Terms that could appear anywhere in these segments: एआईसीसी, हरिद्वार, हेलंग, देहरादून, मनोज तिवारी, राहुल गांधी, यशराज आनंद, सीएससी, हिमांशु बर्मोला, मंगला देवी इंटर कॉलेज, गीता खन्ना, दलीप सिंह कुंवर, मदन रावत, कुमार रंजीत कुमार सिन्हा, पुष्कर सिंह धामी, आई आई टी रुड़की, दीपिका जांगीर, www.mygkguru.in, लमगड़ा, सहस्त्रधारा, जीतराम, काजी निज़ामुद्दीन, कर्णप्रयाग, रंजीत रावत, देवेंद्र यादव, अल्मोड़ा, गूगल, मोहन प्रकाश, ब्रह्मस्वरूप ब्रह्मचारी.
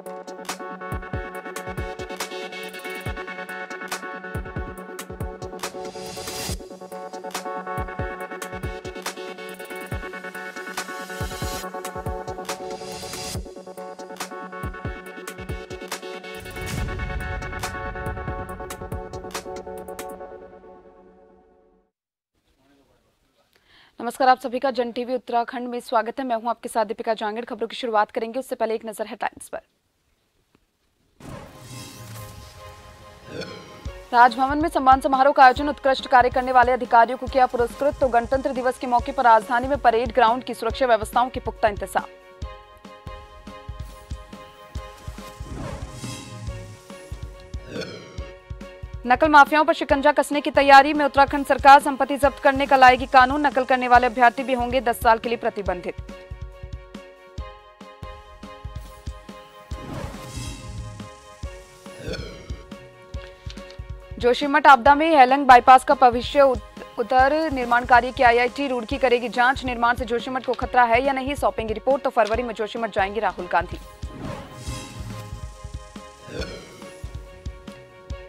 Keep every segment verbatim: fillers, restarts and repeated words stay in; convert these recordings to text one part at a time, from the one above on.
नमस्कार, आप सभी का जन टीवी उत्तराखंड में स्वागत है। मैं हूं आपके साथ दीपिका जांगीर। खबरों की शुरुआत करेंगे, उससे पहले एक नजर हेडलाइंस पर। राजभवन में सम्मान समारोह का आयोजन, उत्कृष्ट कार्य करने वाले अधिकारियों को किया पुरस्कृत। तो गणतंत्र दिवस के मौके पर राजधानी में परेड ग्राउंड की सुरक्षा व्यवस्थाओं के पुख्ता इंतजाम। नकल माफियाओं पर शिकंजा कसने की तैयारी में उत्तराखंड सरकार, संपत्ति जब्त करने का लाएगी कानून। नकल करने वाले अभ्यर्थी भी होंगे दस साल के लिए प्रतिबंधित। जोशीमठ आपदा में हेलंग बाईपास का भविष्य उतर निर्माण कार्य की आई आई टी रुड़की करेगी जांच। निर्माण से जोशीमठ को खतरा है या नहीं, सौंपेंगी रिपोर्ट। तो फरवरी में जोशीमठ जाएंगे राहुल गांधी।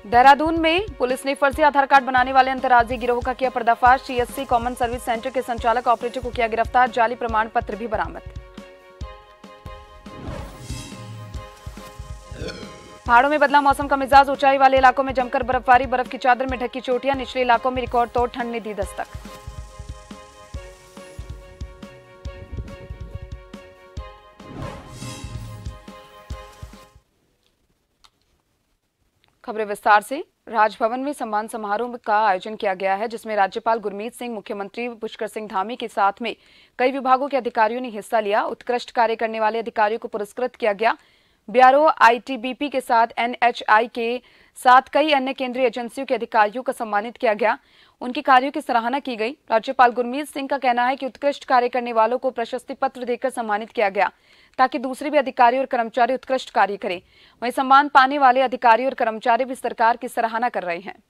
देहरादून में पुलिस ने फर्जी आधार कार्ड बनाने वाले अंतर्राज्यीय गिरोह का किया पर्दाफाश। C S C common service centre के संचालक ऑपरेटर को किया गिरफ्तार। जाली प्रमाण पत्र भी बरामद। पहाड़ों में बदला मौसम का मिजाज, ऊंचाई वाले इलाकों में जमकर बर्फबारी। बर्फ की चादर में ढकी चोटियां, निचले इलाकों में रिकॉर्ड तोड़ ठंड ने दी दस्तक। खबरें विस्तार से। राजभवन में सम्मान समारोह का आयोजन किया गया है, जिसमें राज्यपाल गुरमीत सिंह, मुख्यमंत्री पुष्कर सिंह धामी के साथ में कई विभागों के अधिकारियों ने हिस्सा लिया। उत्कृष्ट कार्य करने वाले अधिकारियों को पुरस्कृत किया गया। Bureau I T B P के साथ एन एच आई के साथ कई अन्य केंद्रीय एजेंसियों के अधिकारियों को सम्मानित किया गया। उनके कार्यों की सराहना की गई। राज्यपाल गुरमीत सिंह का कहना है कि उत्कृष्ट कार्य करने वालों को प्रशस्ति पत्र देकर सम्मानित किया गया, ताकि दूसरे भी अधिकारी और कर्मचारी उत्कृष्ट कार्य करें। वहीं सम्मान पाने वाले अधिकारी और कर्मचारी भी सरकार की सराहना कर रहे हैं।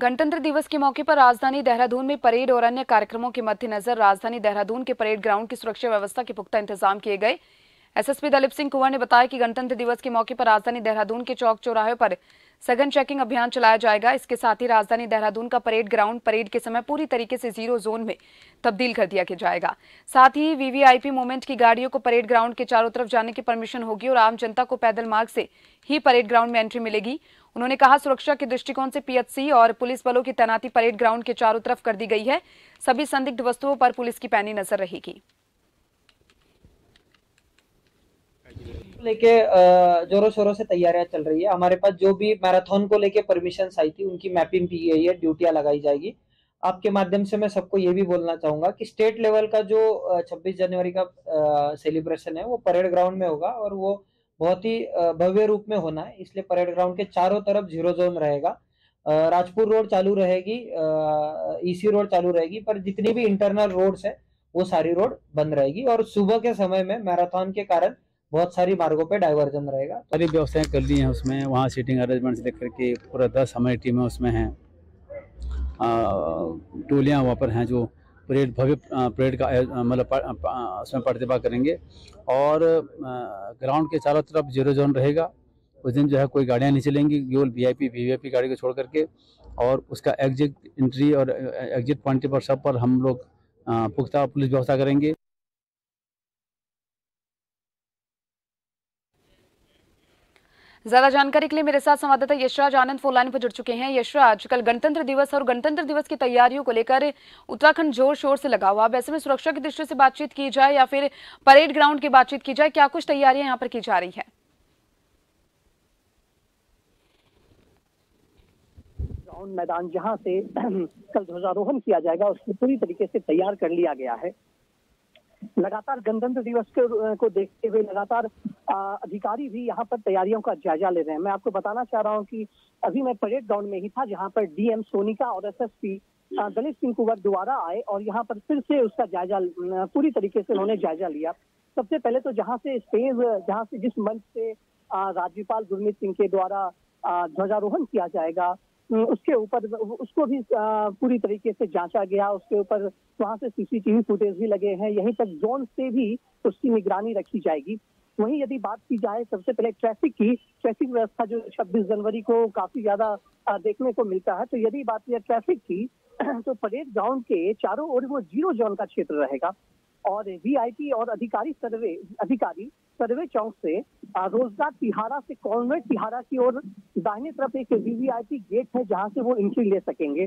गणतंत्र दिवस के मौके पर राजधानी देहरादून में परेड और अन्य कार्यक्रमों के मद्देनजर राजधानी देहरादून के परेड ग्राउंड की सुरक्षा व्यवस्था के पुख्ता इंतजाम किए गए। S S P दलीप सिंह कुंवर ने बताया कि गणतंत्र दिवस के मौके पर राजधानी देहरादून के चौक चौराहे पर सघन चेकिंग अभियान चलाया जाएगा। इसके साथ ही राजधानी देहरादून का परेड ग्राउंड परेड के समय पूरी तरीके से जीरो जोन में तब्दील कर दिया जाएगा। साथ ही V V I P movement की गाड़ियों को परेड ग्राउंड के चारों तरफ जाने की परमिशन होगी और आम जनता को पैदल मार्ग से ही परेड ग्राउंड में एंट्री मिलेगी। उन्होंने कहा, सुरक्षा के दृष्टिकोण से पी एच सी और पुलिस बलों की तैनाती परेड ग्राउंड के चारों तरफ कर दी गई है। सभी संदिग्ध वस्तुओं पर पुलिस की पैनी नजर रहेगी। लेके जोरों शोरों से तैयारियां चल रही है। हमारे पास जो भी मैराथन को लेके परमिशन आई थी, उनकी मैपिंग की गई है, ड्यूटियां लगाई जाएगी। आपके माध्यम से मैं सबको ये भी बोलना चाहूंगा कि स्टेट लेवल का जो छब्बीस जनवरी का सेलिब्रेशन है, वो परेड ग्राउंड में होगा और वो बहुत ही भव्य रूप में होना है। इसलिए परेड ग्राउंड के चारों तरफ जीरो जोन रहेगा। राजपुर रोड चालू रहेगी, ई सी रोड चालू रहेगी, पर जितनी भी इंटरनल रोड्स है वो सारी रोड बंद रहेगी। और सुबह के समय में मैराथन के कारण बहुत सारी मार्गों पे डाइवर्जन रहेगा। सारी व्यवस्थाएं कर दी हैं उसमें। वहाँ सीटिंग अरेंजमेंट से देख करके पूरा दस हमारी टीमें उसमें हैं, टोलियाँ वहाँ पर हैं जो परेड भव्य परेड का मतलब उसमें प्रतिभा करेंगे। और ग्राउंड के चारों तरफ जीरो जोन रहेगा। उस दिन जो है कोई गाड़ियाँ नहीं चलेंगी, केवल V I P V I P गाड़ी को छोड़ करके। और उसका एग्जिट एंट्री और एग्जिट पॉइंट पर सब पर हम लोग पुख्ता पुलिस व्यवस्था करेंगे। ज्यादा जानकारी के लिए मेरे साथ संवाददाता यशराज आनंद फोन लाइन पर जुड़ चुके हैं। यशराज, कल गणतंत्र दिवस और गणतंत्र दिवस की तैयारियों को लेकर उत्तराखंड जोर शोर से लगा हुआ। अब ऐसे में सुरक्षा की दृष्टि से बातचीत की जाए या फिर परेड ग्राउंड की बातचीत की जाए, क्या कुछ तैयारियां यहां पर की जा रही है? ग्राउंड मैदान जहाँ से कल ध्वजारोहण किया जाएगा उसको पूरी तरीके से तैयार कर लिया गया है। लगातार गणतंत्र दिवस को देखते हुए लगातार अधिकारी भी यहाँ पर तैयारियों का जायजा ले रहे हैं। मैं आपको बताना चाह रहा हूँ कि अभी मैं परेड ग्राउंड में ही था, जहाँ पर डीएम सोनिका और एसएसपी दलीप सिंह कुंवर दोबारा आए और यहाँ पर फिर से उसका जायजा पूरी तरीके से उन्होंने जायजा लिया। सबसे पहले तो जहाँ से स्टेज जहाँ से जिस मंच से राज्यपाल गुरमीत सिंह के द्वारा ध्वजारोहण किया जाएगा उसके ऊपर उसको भी पूरी तरीके से जांचा गया। उसके ऊपर वहां से सीसीटीवी फुटेज भी लगे हैं, यहीं तक जोन से भी उसकी निगरानी रखी जाएगी। वहीं यदि बात की जाए सबसे पहले ट्रैफिक की, ट्रैफिक व्यवस्था जो छब्बीस जनवरी को काफी ज्यादा देखने को मिलता है, तो यदि बात की ट्रैफिक की तो परेड ग्राउंड के चारों ओर वो जीरो जोन का क्षेत्र रहेगा और वीआईपी और अधिकारी सर्वे अधिकारी सर्वे चौक से रोजगार तिहारा से कॉन्वेंट तिहारा की ओर दाहिने तरफ एक वीवीआईपी गेट है जहां से वो एंट्री ले सकेंगे।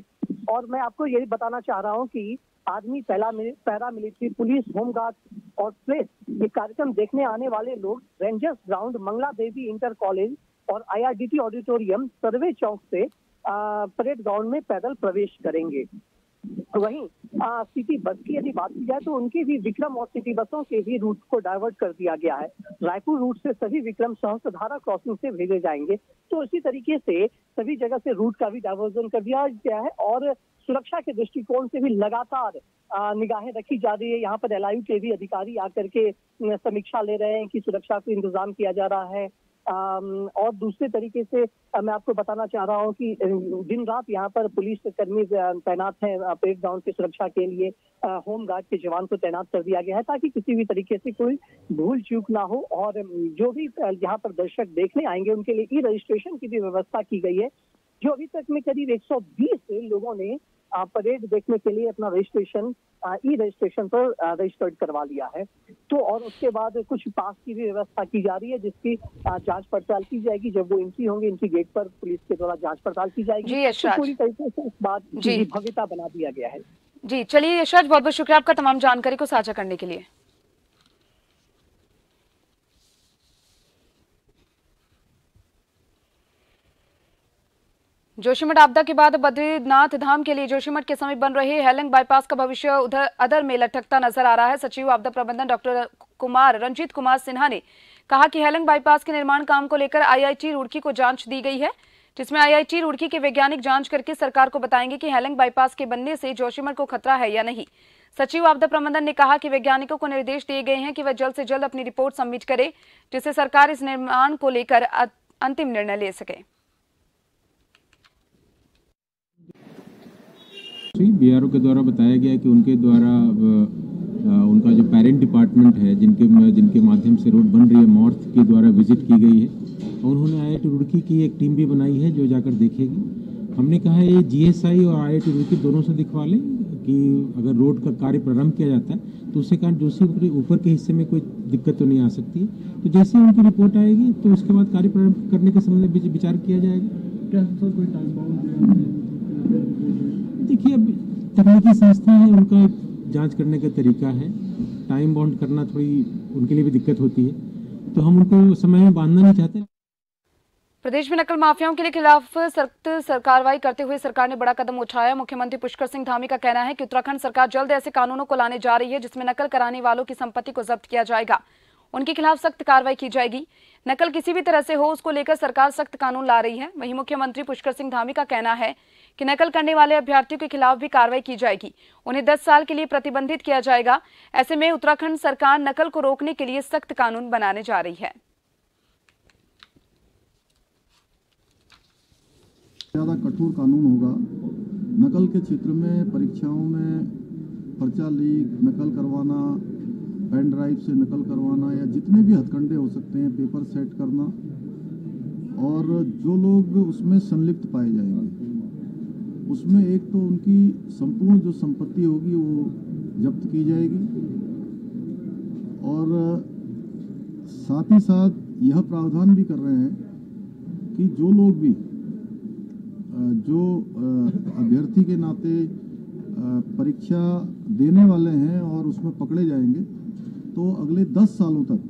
और मैं आपको यही बताना चाह रहा हूं कि आर्मी पैरामिलिट्री पुलिस होमगार्ड और प्लेस ये कार्यक्रम देखने आने वाले लोग rangers ground मंगला देवी इंटर कॉलेज और आईआरडीटी ऑडिटोरियम सर्वे चौक से परेड ग्राउंड में पैदल प्रवेश करेंगे। वहीं सिटी बस की यदि बात की जाए तो उनके भी विक्रम और सिटी बसों के भी रूट को डाइवर्ट कर दिया गया है। रायपुर रूट से सभी विक्रम सहस्त्रधारा क्रॉसिंग से भेजे जाएंगे। तो इसी तरीके से सभी जगह से रूट का भी डाइवर्जन कर दिया गया है और सुरक्षा के दृष्टिकोण से भी लगातार निगाहें रखी जा रही है। यहाँ पर एलआईयू के भी अधिकारी आकर के समीक्षा ले रहे हैं कि सुरक्षा का इंतजाम किया जा रहा है। और दूसरे तरीके से मैं आपको बताना चाह रहा हूँ कि दिन रात यहाँ पर पुलिस कर्मी तैनात हैं परेड ग्राउंड की सुरक्षा के लिए। होम गार्ड के जवान को तैनात कर दिया गया है ताकि किसी भी तरीके से कोई भूल चूक ना हो। और जो भी यहाँ पर दर्शक देखने आएंगे उनके लिए ई रजिस्ट्रेशन की भी व्यवस्था की गई है, जो अभी तक में करीब एक सौ बीस लोगों ने परेड देखने के लिए अपना रजिस्ट्रेशन ई रजिस्ट्रेशन पर रजिस्टर्ड करवा लिया है। तो और उसके बाद कुछ पास की भी व्यवस्था की जा रही है जिसकी जांच पड़ताल की जाएगी। जब वो एंट्री होंगे एंट्री गेट पर पुलिस के द्वारा जांच पड़ताल की जाएगी। तो पूरी तरीके से इस बात की भव्यता बना दिया गया है। जी चलिए यशराज, बहुत बहुत शुक्रिया आपका तमाम जानकारी को साझा करने के लिए। जोशीमठ आपदा के बाद बद्रीनाथ धाम के लिए जोशीमठ के समीप बन रहे हेलंग बाईपास का भविष्य उधर अधर में लटकता नजर आ रहा है। सचिव आपदा प्रबंधन डॉक्टर कुमार रंजीत कुमार सिन्हा ने कहा कि हेलंग बाईपास के निर्माण काम को लेकर आईआईटी रुड़की को जांच दी गई है, जिसमें आईआईटी रुड़की के वैज्ञानिक जांच करके सरकार को बताएंगे कि हेलंग बाईपास के बनने से जोशीमठ को खतरा है या नहीं। सचिव आपदा प्रबंधन ने कहा कि वैज्ञानिकों को निर्देश दिए गए हैं कि वह जल्द से जल्द अपनी रिपोर्ट सबमिट करे, जिससे सरकार इस निर्माण को लेकर अंतिम निर्णय ले सके। बीआरओ के द्वारा बताया गया कि उनके द्वारा उनका जो पेरेंट डिपार्टमेंट है जिनके जिनके माध्यम से रोड बन रही है नॉर्थ के द्वारा विजिट की गई है और उन्होंने आईआईटी रुड़की की एक टीम भी बनाई है जो जाकर देखेगी। हमने कहा है ये जीएसआई और आईआईटी रुड़की दोनों से दिखवा लें कि अगर रोड का कार्य प्रारंभ किया जाता है तो उसके कारण जोशी ऊपर के हिस्से में कोई दिक्कत तो नहीं आ सकती। तो जैसे उनकी रिपोर्ट आएगी तो उसके बाद कार्य प्रारंभ करने के संबंध में विचार किया जाएगा। देखिए अब तकनीकी संस्था है, उनका जांच करने का तरीका है, टाइम बाउंड करना थोड़ी उनके लिए भी दिक्कत होती है, तो हम उनको समय में बांधना नहीं चाहते। प्रदेश में नकल माफियाओं के खिलाफ सख्त कार्रवाई करते हुए सरकार ने बड़ा कदम उठाया। मुख्यमंत्री पुष्कर सिंह धामी का कहना है कि उत्तराखंड सरकार जल्द ऐसे कानूनों को लाने जा रही है जिसमें नकल कराने वालों की संपत्ति को जब्त किया जाएगा, उनके खिलाफ सख्त कार्रवाई की जाएगी। नकल किसी भी तरह से हो उसको लेकर सरकार सख्त कानून ला रही है। वहीं मुख्यमंत्री पुष्कर सिंह धामी का कहना है कि नकल करने वाले अभ्यर्थियों के खिलाफ भी कार्रवाई की जाएगी, उन्हें दस साल के लिए प्रतिबंधित किया जाएगा। ऐसे में उत्तराखंड सरकार नकल को रोकने के लिए सख्त कानून बनाने जा रही है। ज्यादा कठोर कानून होगा नकल के क्षेत्र में। परीक्षाओं में पर्चा लीक, नकल करवाना, पेन ड्राइव से नकल करवाना या जितने भी हथकंडे हो सकते हैं, पेपर सेट करना और जो लोग उसमें संलिप्त पाए जाएंगे उसमें एक तो उनकी संपूर्ण जो संपत्ति होगी वो जब्त की जाएगी। और साथ ही साथ यह प्रावधान भी कर रहे हैं कि जो लोग भी जो अभ्यर्थी के नाते परीक्षा देने वाले हैं और उसमें पकड़े जाएंगे तो अगले दस सालों तक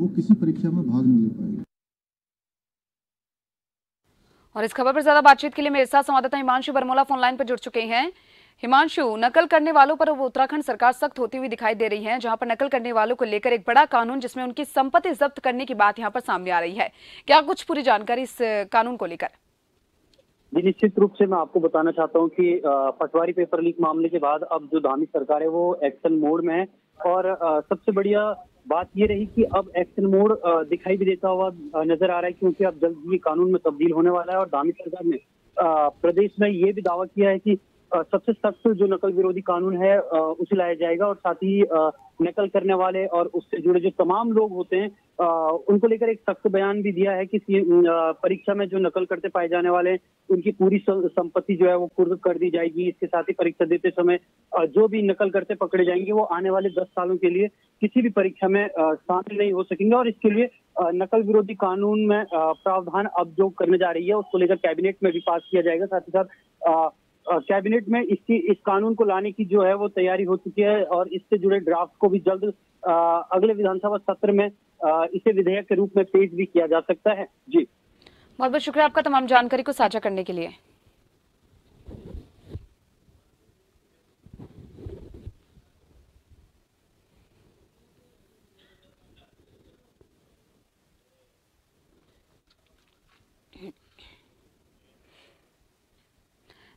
वो किसी परीक्षा में भाग नहीं ले पाएंगे। और इस खबर पर ज्यादा बातचीत के लिए मेरे साथ संवाददाता हिमांशु बर्मोला फोनलाइन पर जुड़ चुके हैं। हिमांशु, नकल करने वालों पर अब उत्तराखंड सरकार सख्त होती हुई दिखाई दे रही है, जहां पर नकल करने वालों को लेकर एक बड़ा कानून जिसमें उनकी संपत्ति जब्त करने की बात यहां पर सामने आ रही है। क्या कुछ पूरी जानकारी इस कानून को लेकर? जी निश्चित रूप से मैं आपको बताना चाहता हूं कि पटवारी पेपर लीक मामले के बाद अब जो धामी सरकार है वो एक्शन मोड में है और सबसे बढ़िया बात ये रही कि अब एक्शन मोड दिखाई भी देता हुआ नजर आ रहा है, क्योंकि अब जल्द ये कानून में तब्दील होने वाला है। और धामी सरकार ने प्रदेश में ये भी दावा किया है कि सबसे सख्त जो नकल विरोधी कानून है उसे लाया जाएगा और साथ ही नकल करने वाले और उससे जुड़े जो तमाम लोग होते हैं उनको लेकर एक सख्त बयान भी दिया है कि परीक्षा में जो नकल करते पाए जाने वाले हैं उनकी पूरी संपत्ति जो है वो कुर्क कर दी जाएगी। इसके साथ ही परीक्षा देते समय जो भी नकल करते पकड़े जाएंगे वो आने वाले दस सालों के लिए किसी भी परीक्षा में शामिल नहीं हो सकेंगे और इसके लिए नकल विरोधी कानून में प्रावधान अब जो करने जा रही है उसको लेकर कैबिनेट में भी पास किया जाएगा। साथ ही साथ कैबिनेट में इसकी इस कानून को लाने की जो है वो तैयारी हो चुकी है और इससे जुड़े ड्राफ्ट को भी जल्द आ, अगले विधानसभा सत्र में आ, इसे विधेयक के रूप में पेश भी किया जा सकता है। जी बहुत बहुत शुक्रिया आपका तमाम जानकारी को साझा करने के लिए।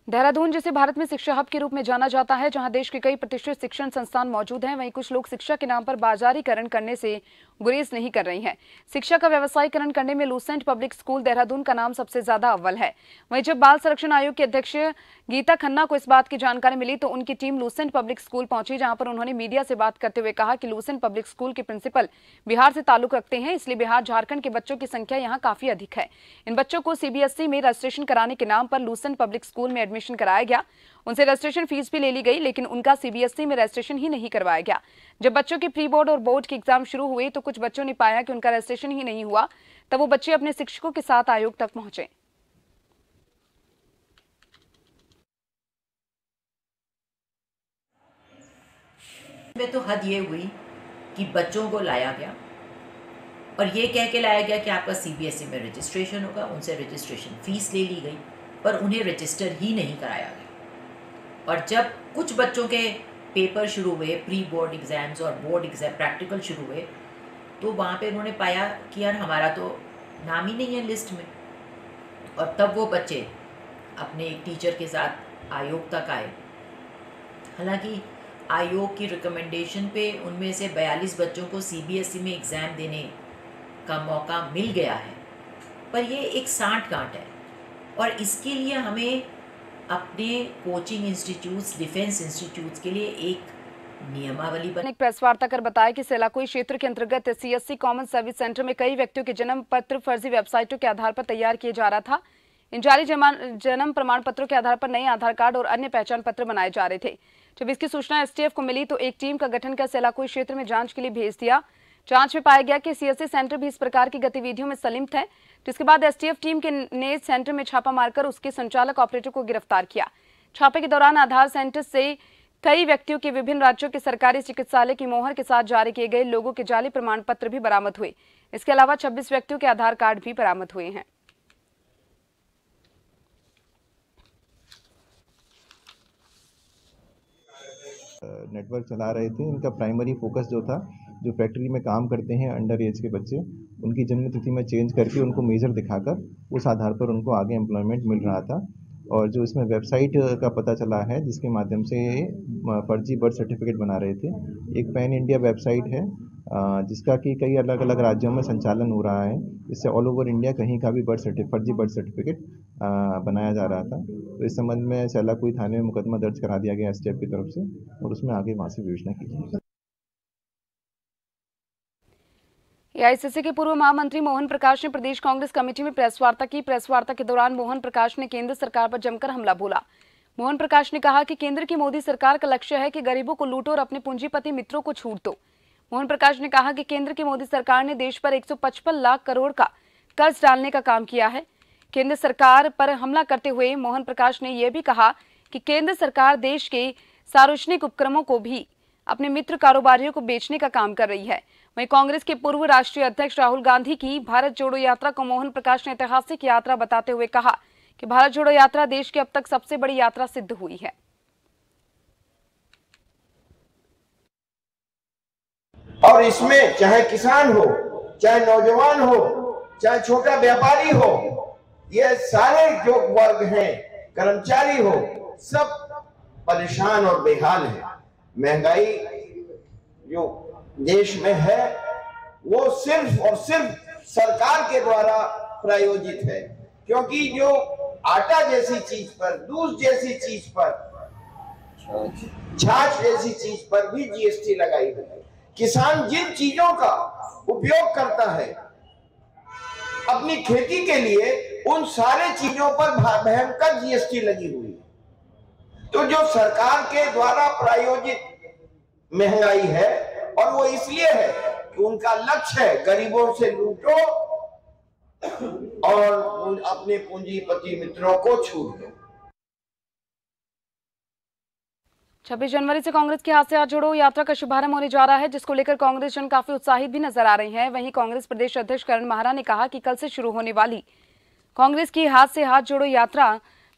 देहरादून जिसे भारत में शिक्षा हब के रूप में जाना जाता है, जहां देश के कई प्रतिष्ठित शिक्षण संस्थान मौजूद हैं, वहीं कुछ लोग शिक्षा के नाम पर बाजारीकरण करने से गुरेज नहीं कर रहे हैं। शिक्षा का व्यवसायीकरण करने में लूसेंट पब्लिक स्कूल देहरादून का नाम सबसे ज्यादा अव्वल है। वहीं जब बाल संरक्षण आयोग के अध्यक्ष गीता खन्ना को इस बात की जानकारी मिली तो उनकी टीम लूसेंट पब्लिक स्कूल पहुंची, जहाँ पर उन्होंने मीडिया से बात करते हुए कहा कि लूसेंट पब्लिक स्कूल के प्रिंसिपल बिहार से ताल्लुक रखते हैं, इसलिए बिहार झारखंड के बच्चों की संख्या यहाँ काफी अधिक है। इन बच्चों को सीबीएसई में रजिस्ट्रेशन कराने के नाम पर लूसेंट पब्लिक स्कूल में एडमिशन कराया गया, उनसे रजिस्ट्रेशन फीस भी ले ली गई, लेकिन उनका सीबीएसई में रजिस्ट्रेशन ही नहीं करवाया गया। जब बच्चों के प्री बोर्ड और बोर्ड के एग्जाम शुरू हुए तो कुछ बच्चों ने पाया कि उनका रजिस्ट्रेशन ही नहीं हुआ, तब वो बच्चे अपने शिक्षकों के साथ आयोग तक पहुंचे। तो हद ये हुई कि बच्चों को लाया गया और ये कह के लाया गया कि आपका सीबीएसई में रजिस्ट्रेशन होगा, उनसे रजिस्ट्रेशन फीस ले ली गई पर उन्हें रजिस्टर ही नहीं कराया गया। और जब कुछ बच्चों के पेपर शुरू हुए, प्री बोर्ड एग्ज़ाम्स और बोर्ड एग्ज़ाम प्रैक्टिकल शुरू हुए, तो वहाँ पे उन्होंने पाया कि यार हमारा तो नाम ही नहीं है लिस्ट में। और तब वो बच्चे अपने एक टीचर के साथ आयोग तक आए। हालांकि आयोग की रिकमेंडेशन पे उनमें से बयालीस बच्चों को सीबीएसई में एग्ज़ाम देने का मौका मिल गया है, पर ये एक साठ गांठ है और इसके लिए हमें अपने कोचिंग इंस्टीट्यूट्स, डिफेंस इंस्टीट्यूट्स के लिए एक नियमावली बना। एक प्रेस वार्ता कर बताया कि सेलाकुई क्षेत्र के अंतर्गत सीएससी कॉमन सर्विस सेंटर में कई व्यक्तियों के जन्म पत्र फर्जी वेबसाइटों के आधार पर तैयार किया जा रहा था। इन जारी जन्म प्रमाण पत्रों के आधार पर नए आधार कार्ड और अन्य पहचान पत्र बनाए जा रहे थे। जब इसकी सूचना एसटीएफ को मिली तो एक टीम का गठन कर सेलाकुई क्षेत्र में जाँच के लिए भेज दिया। जांच में पाया गया कि सीएससी सेंटर भी इस प्रकार की गतिविधियों में संलिप्त है, जिसके बाद एसटीएफ टीम के ने सेंटर में छापा मारकर उसके संचालक ऑपरेटर को गिरफ्तार किया। छापे के दौरान आधार सेंटर से कई व्यक्तियों के विभिन्न राज्यों के सरकारी चिकित्सालय की मोहर के साथ जारी किए गए लोगों के जाली प्रमाण पत्र भी बरामद हुए। इसके अलावा छब्बीस व्यक्तियों के आधार कार्ड भी बरामद हुए हैं। नेटवर्क चला रहे थे। इनका प्राइमरी फोकस जो था, जो फैक्ट्री में काम करते हैं अंडर एज के बच्चे, उनकी जन्मतिथि में चेंज करके उनको मेजर दिखाकर उस आधार पर उनको आगे एम्प्लॉयमेंट मिल रहा था। और जो इसमें वेबसाइट का पता चला है जिसके माध्यम से फर्जी बर्थ सर्टिफिकेट बना रहे थे, एक पैन इंडिया वेबसाइट है जिसका कि कई अलग अलग राज्यों में संचालन हो रहा है। इससे ऑल ओवर इंडिया कहीं का भी बर्थ सर्टिफिकेट फर्जी बर्थ सर्टिफिकेट बनाया जा रहा था। तो इस संबंध में सेलाकुई थाने में मुकदमा दर्ज करा दिया गया एसटीएफ की तरफ से और उसमें आगे वहाँ से विवेचना की जाएगी। एआईसीसी के पूर्व महामंत्री मोहन प्रकाश ने प्रदेश कांग्रेस कमेटी में प्रेस वार्ता की। प्रेस वार्ता के दौरान मोहन प्रकाश ने केंद्र सरकार पर जमकर हमला बोला। मोहन प्रकाश ने कहा कि केंद्र की मोदी सरकार का लक्ष्य है कि गरीबों को लूटो और अपने पूंजीपति मित्रों को छूट दो। मोहन प्रकाश ने कहा कि केंद्र की मोदी सरकार ने देश पर एक सौ पचपन लाख करोड़ का कर्ज डालने का काम किया है। केंद्र सरकार पर हमला करते हुए मोहन प्रकाश ने यह भी कहा कि केंद्र सरकार देश के सार्वजनिक उपक्रमों को भी अपने मित्र कारोबारियों को बेचने का काम कर रही है। वहीं कांग्रेस के पूर्व राष्ट्रीय अध्यक्ष राहुल गांधी की भारत जोड़ो यात्रा को मोहन प्रकाश ने ऐतिहासिक यात्रा बताते हुए कहा कि भारत जोड़ो यात्रा देश की अब तक सबसे बड़ी यात्रा सिद्ध हुई है। और इसमें चाहे किसान हो, चाहे नौजवान हो, चाहे छोटा व्यापारी हो, ये सारे जो वर्ग हैं, कर्मचारी हो, सब परेशान और बेहाल है। महंगाई जो देश में है वो सिर्फ और सिर्फ सरकार के द्वारा प्रायोजित है, क्योंकि जो आटा जैसी चीज पर, दूध जैसी चीज पर, छाछ जैसी चीज पर भी जीएसटी लगाई हुई है। किसान जिन चीजों का उपयोग करता है अपनी खेती के लिए, उन सारे चीजों पर भयंकर जीएसटी लगी हुई है। तो जो सरकार के द्वारा प्रायोजित महंगाई है, और वो इसलिए है कि उनका लक्ष्य है गरीबों से लूटो और अपने पूंजीपति मित्रों को छूट दो। छब्बीस जनवरी से कांग्रेस की हाथ से हाथ जोड़ो यात्रा का शुभारंभ होने जा रहा है, जिसको लेकर कांग्रेस जन काफी उत्साहित भी नजर आ रही हैं। वहीं कांग्रेस प्रदेश अध्यक्ष करण महरा ने कहा कि कल से शुरू होने वाली कांग्रेस की हाथ से हाथ जोड़ो यात्रा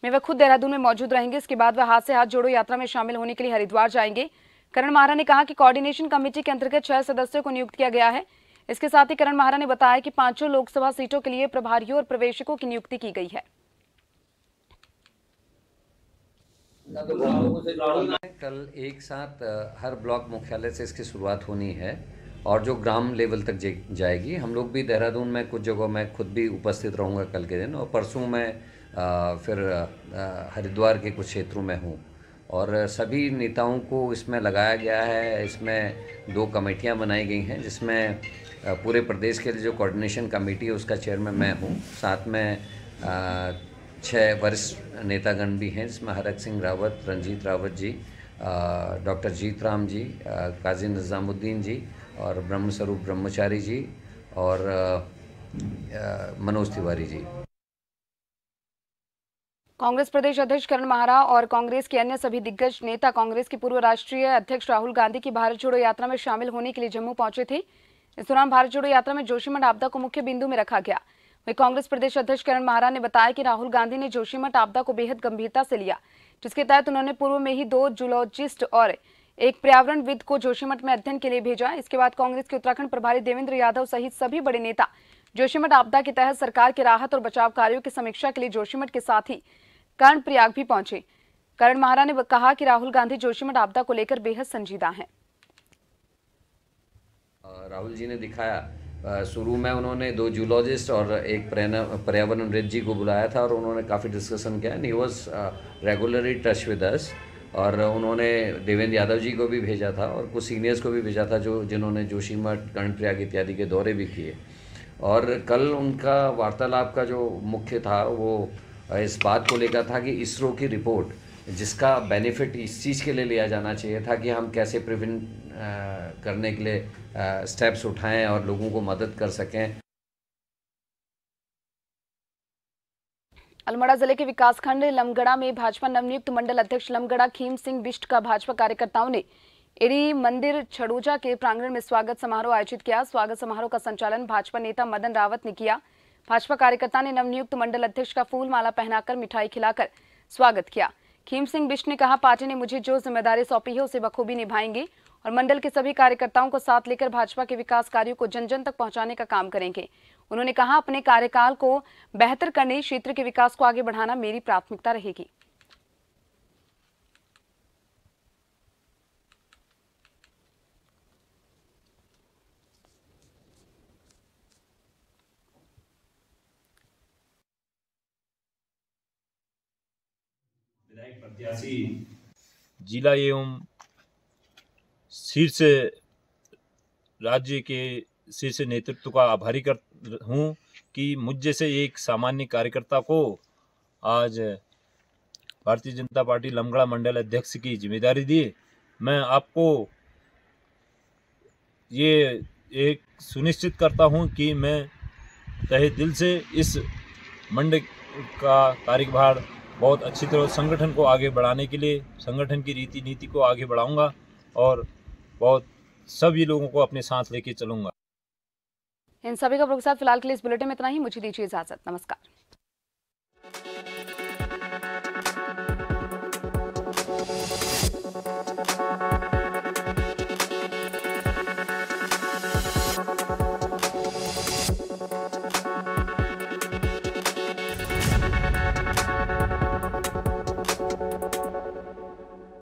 में वह खुद देहरादून में मौजूद रहेंगे। इसके बाद वह हाथ से हाथ जोड़ो यात्रा में शामिल होने के लिए हरिद्वार जाएंगे। करण महरा ने कहा कि कोऑर्डिनेशन कमेटी के अंतर्गत छह सदस्यों को नियुक्त किया गया है। इसके साथ ही करण महरा ने बताया कि पांचों लोकसभा सीटों के लिए प्रभारियों और प्रवेशकों की नियुक्ति की गई है। कल एक साथ हर ब्लॉक मुख्यालय से इसकी शुरुआत होनी है और जो ग्राम लेवल तक जाएगी। हम लोग भी देहरादून में कुछ जगहों में खुद भी उपस्थित रहूँगा कल के दिन, और परसों में फिर हरिद्वार के कुछ क्षेत्रों में हूँ। और सभी नेताओं को इसमें लगाया गया है। इसमें दो कमेटियां बनाई गई हैं, जिसमें पूरे प्रदेश के लिए जो कोऑर्डिनेशन कमेटी है उसका चेयरमैन मैं हूं। साथ में छः वरिष्ठ नेतागण भी हैं, जिसमें हरक सिंह रावत, रंजीत रावत जी, डॉक्टर जीतराम जी, काजी निज़ामुद्दीन जी और ब्रह्मस्वरूप ब्रह्मचारी जी और मनोज तिवारी जी। कांग्रेस प्रदेश अध्यक्ष करण महरा और कांग्रेस के अन्य सभी दिग्गज नेता कांग्रेस के पूर्व राष्ट्रीय अध्यक्ष राहुल गांधी की भारत जोड़ो यात्रा में शामिल होने के लिए जम्मू पहुंचे थे। इस दौरान भारत जोड़ो यात्रा में जोशीमठ आपदा को मुख्य बिंदु में रखा गया। वहीं कांग्रेस प्रदेश अध्यक्ष करण महरा ने बताया कि राहुल गांधी ने जोशीमठ आपदा को बेहद गंभीरता से लिया, जिसके तहत उन्होंने पूर्व में ही दो जूलॉजिस्ट और एक पर्यावरणविद को जोशीमठ में अध्ययन के लिए भेजा। इसके बाद कांग्रेस के उत्तराखंड प्रभारी देवेंद्र यादव सहित सभी बड़े नेता जोशीमठ आपदा के तहत सरकार के राहत और बचाव कार्यों की समीक्षा के लिए जोशीमठ के साथ ही कर्णप्रयाग भी पहुंचे। करण महरा ने कहा कि राहुल गांधी जोशीमठ आपदा को लेकर बेहद संजीदा हैं। राहुल जी ने दिखाया, शुरू में उन्होंने दो जूलॉजिस्ट और एक पर्यावरणविद जी को बुलाया था और उन्होंने काफ़ी डिस्कशन किया। He was regularly touch with us, और उन्होंने देवेंद्र यादव जी को भी भेजा था और कुछ सीनियर्स को भी भेजा था जो जिन्होंने जोशीमठ, कर्णप्रयाग इत्यादि के दौरे भी किए। और कल उनका वार्तालाप का जो मुख्य था वो इस बात को लेकर था कि इसरो की रिपोर्ट, जिसका बेनिफिट इस चीज़ के लिए लिया जाना चाहिए था कि हम कैसे प्रिवेंट करने के लिए स्टेप्स उठाएं और लोगों को मदद कर सकें। अल्मोड़ा जिले के विकासखंड लमगड़ा में भाजपा नवनियुक्त मंडल अध्यक्ष लमगड़ा खीम सिंह बिष्ट का भाजपा कार्यकर्ताओं ने एडी मंदिर छड़ोजा के प्रांगण में स्वागत समारोह आयोजित किया। स्वागत समारोह का संचालन भाजपा नेता मदन रावत ने किया। भाजपा कार्यकर्ता ने नवनियुक्त मंडल अध्यक्ष का फूल माला पहनाकर मिठाई खिलाकर स्वागत किया। खीम सिंह बिष्ट ने कहा, पार्टी ने मुझे जो जिम्मेदारी सौंपी है उसे बखूबी निभाएंगे और मंडल के सभी कार्यकर्ताओं को साथ लेकर भाजपा के विकास कार्यों को जन जन तक पहुंचाने का काम करेंगे। उन्होंने कहा, अपने कार्यकाल को बेहतर करने, क्षेत्र के विकास को आगे बढ़ाना मेरी प्राथमिकता रहेगी। प्रत्याशी जिला एवं शीर्ष राज्य के शीर्ष नेतृत्व का आभारी कर हूँ कि मुझ जैसे एक सामान्य कार्यकर्ता को आज भारतीय जनता पार्टी लमगड़ा मंडल अध्यक्ष की जिम्मेदारी दी। मैं आपको ये एक सुनिश्चित करता हूँ कि मैं तहे दिल से इस मंडल का कार्यभार बहुत अच्छी तरह संगठन को आगे बढ़ाने के लिए, संगठन की रीति नीति को आगे बढ़ाऊंगा और बहुत सभी लोगों को अपने साथ लेके चलूंगा। इन सभी का प्रोग्राम फिलहाल के लिए इस बुलेटिन में इतना ही। मुझे दीजिए इजाजत। नमस्कार।